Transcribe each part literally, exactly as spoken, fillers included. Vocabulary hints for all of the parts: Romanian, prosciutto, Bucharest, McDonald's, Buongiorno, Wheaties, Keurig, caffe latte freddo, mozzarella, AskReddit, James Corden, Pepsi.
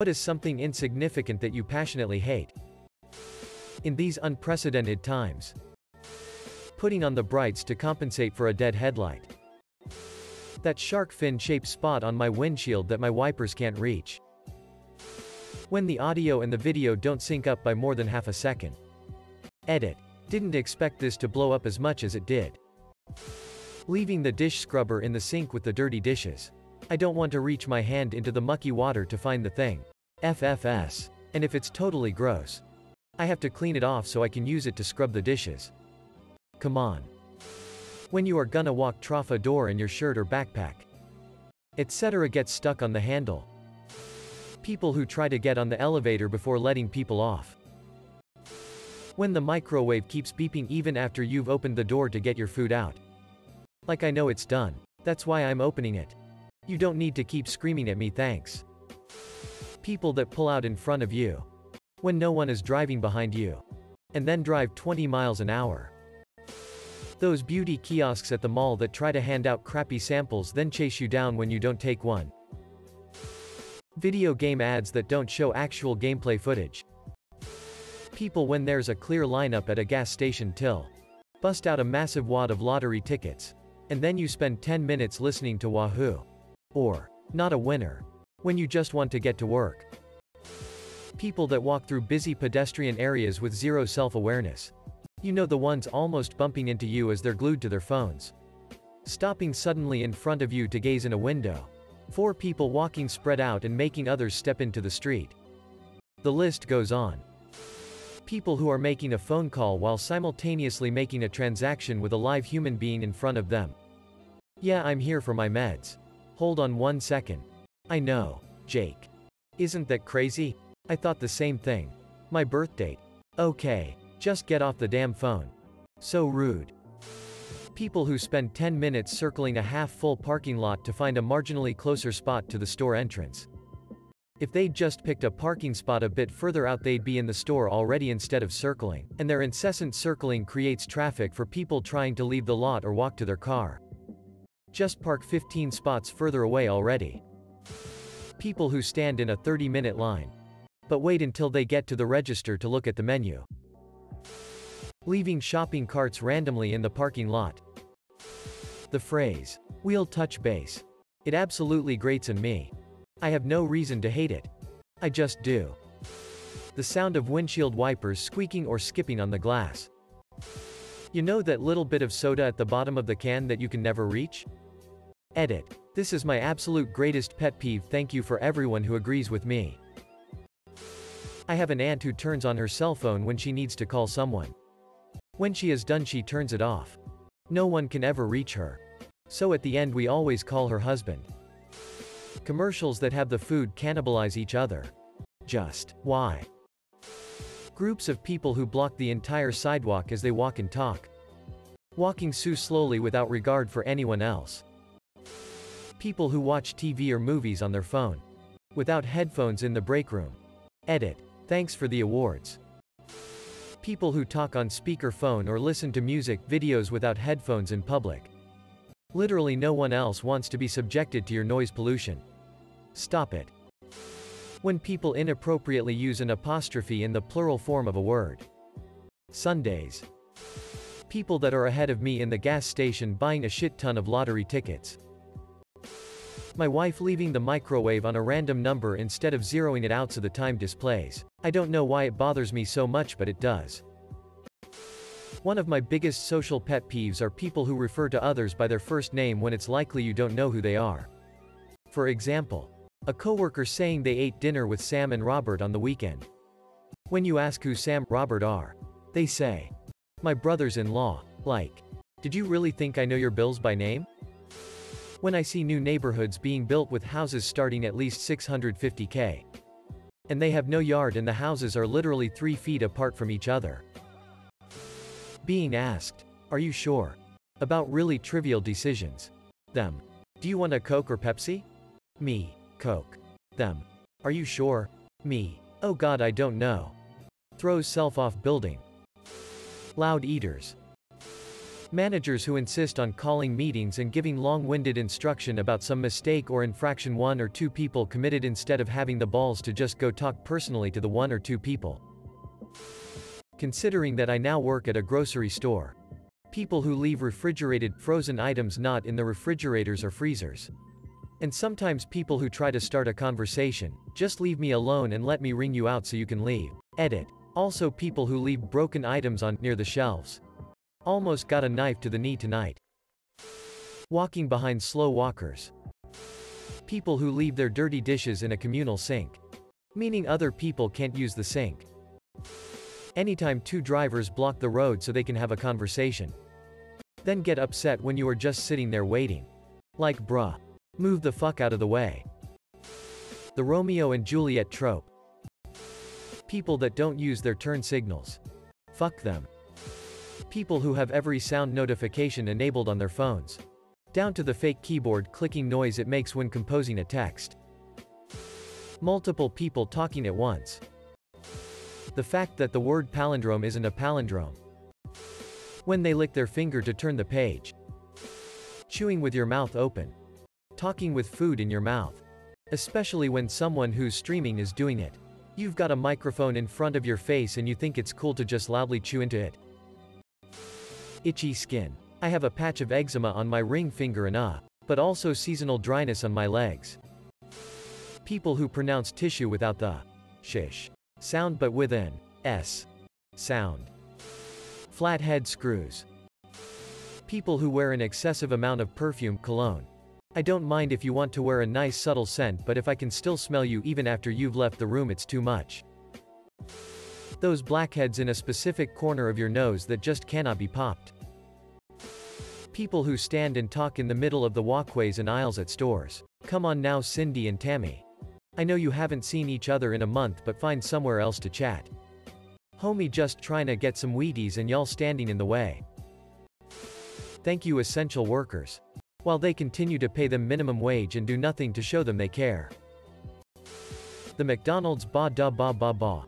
What is something insignificant that you passionately hate? In these unprecedented times, putting on the brights to compensate for a dead headlight. That shark fin-shaped spot on my windshield that my wipers can't reach. When the audio and the video don't sync up by more than half a second. Edit. Didn't expect this to blow up as much as it did. Leaving the dish scrubber in the sink with the dirty dishes. I don't want to reach my hand into the mucky water to find the thing. F F S. And if it's totally gross, I have to clean it off so I can use it to scrub the dishes. Come on. When you are gonna walk trough a door in your shirt or backpack, et cetera gets stuck on the handle. People who try to get on the elevator before letting people off. When the microwave keeps beeping even after you've opened the door to get your food out. Like I know it's done. That's why I'm opening it. You don't need to keep screaming at me, thanks. People that pull out in front of you when no one is driving behind you, and then drive twenty miles an hour. Those beauty kiosks at the mall that try to hand out crappy samples then chase you down when you don't take one. Video game ads that don't show actual gameplay footage. People when there's a clear lineup at a gas station till bust out a massive wad of lottery tickets, and then you spend ten minutes listening to Wahoo. Or, not a winner, when you just want to get to work. People that walk through busy pedestrian areas with zero self-awareness. You know the ones almost bumping into you as they're glued to their phones. Stopping suddenly in front of you to gaze in a window. Four people walking spread out and making others step into the street. The list goes on. People who are making a phone call while simultaneously making a transaction with a live human being in front of them. Yeah, I'm here for my meds. Hold on one second. I know, Jake. Isn't that crazy? I thought the same thing. My birth date. Okay. Just get off the damn phone. So rude. People who spend ten minutes circling a half-full parking lot to find a marginally closer spot to the store entrance. If they'd just picked a parking spot a bit further out, they'd be in the store already instead of circling, and their incessant circling creates traffic for people trying to leave the lot or walk to their car. Just park fifteen spots further away already. People who stand in a thirty minute line, but wait until they get to the register to look at the menu. Leaving shopping carts randomly in the parking lot. The phrase, "we'll touch base," it absolutely grates on me. I have no reason to hate it. I just do. The sound of windshield wipers squeaking or skipping on the glass. You know that little bit of soda at the bottom of the can that you can never reach? Edit. This is my absolute greatest pet peeve. Thank you for everyone who agrees with me. I have an aunt who turns on her cell phone when she needs to call someone. When she is done, she turns it off. No one can ever reach her. So at the end we always call her husband. Commercials that have the food cannibalize each other. Just, why? Groups of people who block the entire sidewalk as they walk and talk. Walking so slowly without regard for anyone else. People who watch T V or movies on their phone. Without headphones in the break room. Edit. Thanks for the awards. People who talk on speakerphone or listen to music videos without headphones in public. Literally no one else wants to be subjected to your noise pollution. Stop it. When people inappropriately use an apostrophe in the plural form of a word. Sundays. People that are ahead of me in the gas station buying a shit ton of lottery tickets. My wife leaving the microwave on a random number instead of zeroing it out so the time displays. I don't know why it bothers me so much, but it does. One of my biggest social pet peeves are people who refer to others by their first name when it's likely you don't know who they are. For example, a coworker saying they ate dinner with Sam and Robert on the weekend. When you ask who Sam, Robert are, they say, "My brothers-in-law." Like, did you really think I know your bills by name? When I see new neighborhoods being built with houses starting at least six hundred fifty K. And they have no yard and the houses are literally three feet apart from each other. Being asked, "Are you sure?" about really trivial decisions. Them. "Do you want a Coke or Pepsi?" Me. "Coke." Them. "Are you sure?" Me. "Oh God, I don't know." Throws self off building. Loud eaters. Managers who insist on calling meetings and giving long-winded instruction about some mistake or infraction one or two people committed instead of having the balls to just go talk personally to the one or two people. Considering that I now work at a grocery store. People who leave refrigerated, frozen items not in the refrigerators or freezers. And sometimes people who try to start a conversation, just leave me alone and let me ring you out so you can leave. Edit. Also people who leave broken items on, near the shelves. Almost got a knife to the knee tonight. Walking behind slow walkers. People who leave their dirty dishes in a communal sink. Meaning other people can't use the sink. Anytime two drivers block the road so they can have a conversation. Then get upset when you are just sitting there waiting. Like bruh. Move the fuck out of the way. The Romeo and Juliet trope. People that don't use their turn signals. Fuck them. People who have every sound notification enabled on their phones. Down to the fake keyboard clicking noise it makes when composing a text. Multiple people talking at once. The fact that the word palindrome isn't a palindrome. When they lick their finger to turn the page. Chewing with your mouth open. Talking with food in your mouth. Especially when someone who's streaming is doing it. You've got a microphone in front of your face and you think it's cool to just loudly chew into it. Itchy skin. I have a patch of eczema on my ring finger and uh, but also seasonal dryness on my legs. People who pronounce tissue without the shish sound but with an s sound. Flathead screws. People who wear an excessive amount of perfume, cologne. I don't mind if you want to wear a nice subtle scent, but if I can still smell you even after you've left the room, it's too much. Those blackheads in a specific corner of your nose that just cannot be popped. People who stand and talk in the middle of the walkways and aisles at stores. Come on now, Cindy and Tammy. I know you haven't seen each other in a month, but find somewhere else to chat. Homie just trying to get some Wheaties and y'all standing in the way. Thank you essential workers. While they continue to pay them minimum wage and do nothing to show them they care. The McDonald's ba da ba ba ba.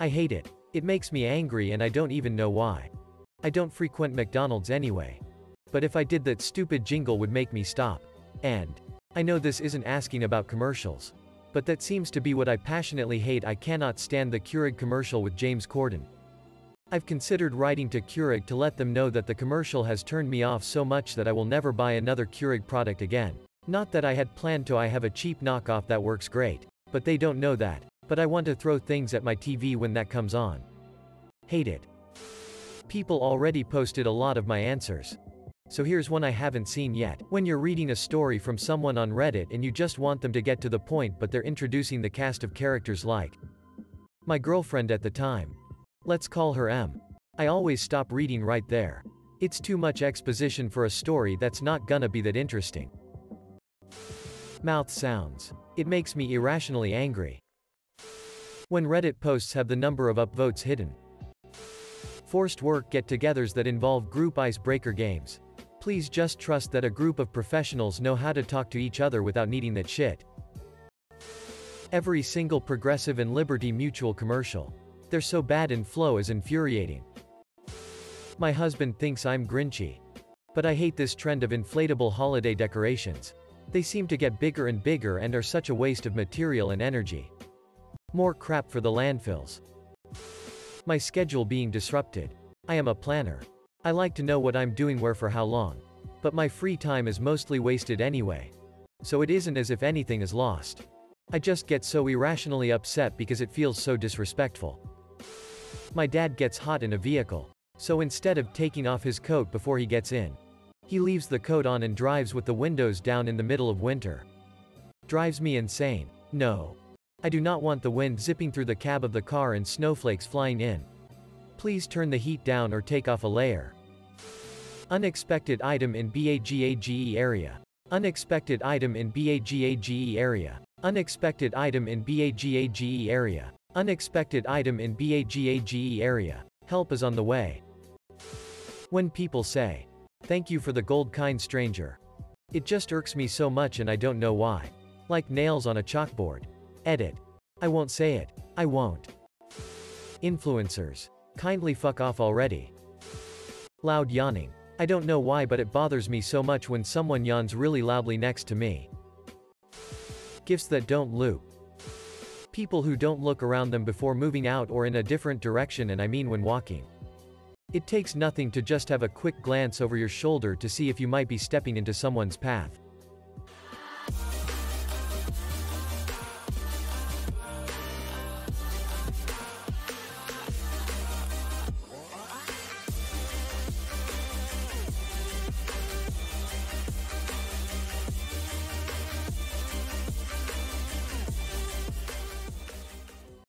I hate it. It makes me angry and I don't even know why. I don't frequent McDonald's anyway. But if I did, that stupid jingle would make me stop. And I know this isn't asking about commercials. But that seems to be what I passionately hate. I cannot stand the Keurig commercial with James Corden. I've considered writing to Keurig to let them know that the commercial has turned me off so much that I will never buy another Keurig product again. Not that I had planned to. I have a cheap knockoff that works great. But they don't know that. But I want to throw things at my T V when that comes on. Hate it. People already posted a lot of my answers. So here's one I haven't seen yet. When you're reading a story from someone on Reddit and you just want them to get to the point, but they're introducing the cast of characters like my girlfriend at the time. Let's call her M. I always stop reading right there. It's too much exposition for a story that's not gonna be that interesting. Mouth sounds. It makes me irrationally angry. When Reddit posts have the number of upvotes hidden. Forced work get-togethers that involve group icebreaker games. Please just trust that a group of professionals know how to talk to each other without needing that shit. Every single Progressive and Liberty Mutual commercial. They're so bad and flow is infuriating. My husband thinks I'm Grinchy. But I hate this trend of inflatable holiday decorations. They seem to get bigger and bigger and are such a waste of material and energy. More crap for the landfills. My schedule being disrupted. I am a planner. I like to know what I'm doing where for how long. But my free time is mostly wasted anyway. So it isn't as if anything is lost. I just get so irrationally upset because it feels so disrespectful. My dad gets hot in a vehicle. So instead of taking off his coat before he gets in, he leaves the coat on and drives with the windows down in the middle of winter. Drives me insane. No. I do not want the wind zipping through the cab of the car and snowflakes flying in. Please turn the heat down or take off a layer. Unexpected item in BAGAGE area. Unexpected item in BAGAGE area. Unexpected item in BAGAGE area. Unexpected item in BAGAGE area. Help is on the way. When people say, thank you for the gold kind stranger. It just irks me so much and I don't know why. Like nails on a chalkboard. Edit. I won't say it. I won't. Influencers. Kindly fuck off already. Loud yawning. I don't know why, but it bothers me so much when someone yawns really loudly next to me. Gifts that don't loop. People who don't look around them before moving out or in a different direction, and I mean when walking. It takes nothing to just have a quick glance over your shoulder to see if you might be stepping into someone's path.